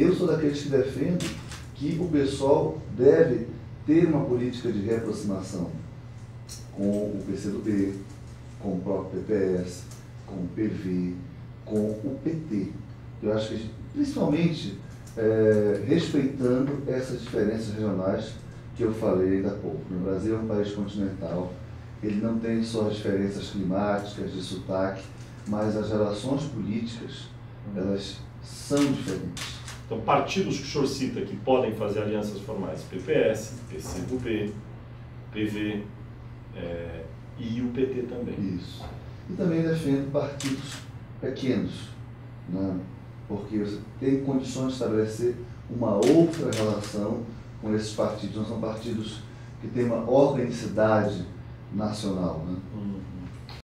Eu sou daqueles que defendo que o pessoal deve ter uma política de reaproximação com o PC do B, com o próprio PPS, com o PV, com o PT. Eu acho que, principalmente, respeitando essas diferenças regionais que eu falei ainda há pouco. O Brasil é um país continental, ele não tem só as diferenças climáticas, de sotaque, mas as relações políticas, elas são diferentes. Então, partidos que o senhor cita que podem fazer alianças formais, PPS, PC do B, PV e o PT também. Isso. E também defendo partidos pequenos, né? Porque você tem condições de estabelecer uma outra relação com esses partidos. Não são partidos que têm uma organicidade nacional, né?